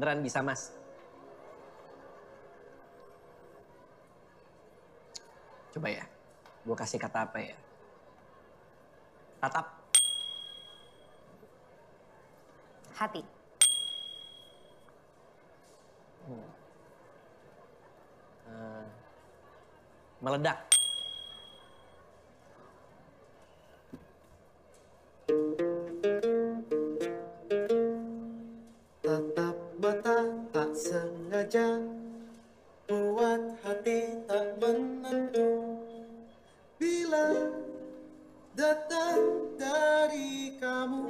Beneran bisa, Mas. Coba ya, gue kasih kata apa ya? Tatap. Hati. Meledak. Tatap mata tak sengaja buat hati tak menentu. Bila datang dari kamu,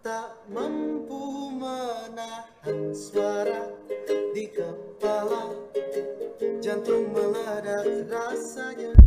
tak mampu menahan suara di kepala, jantung meledak rasanya.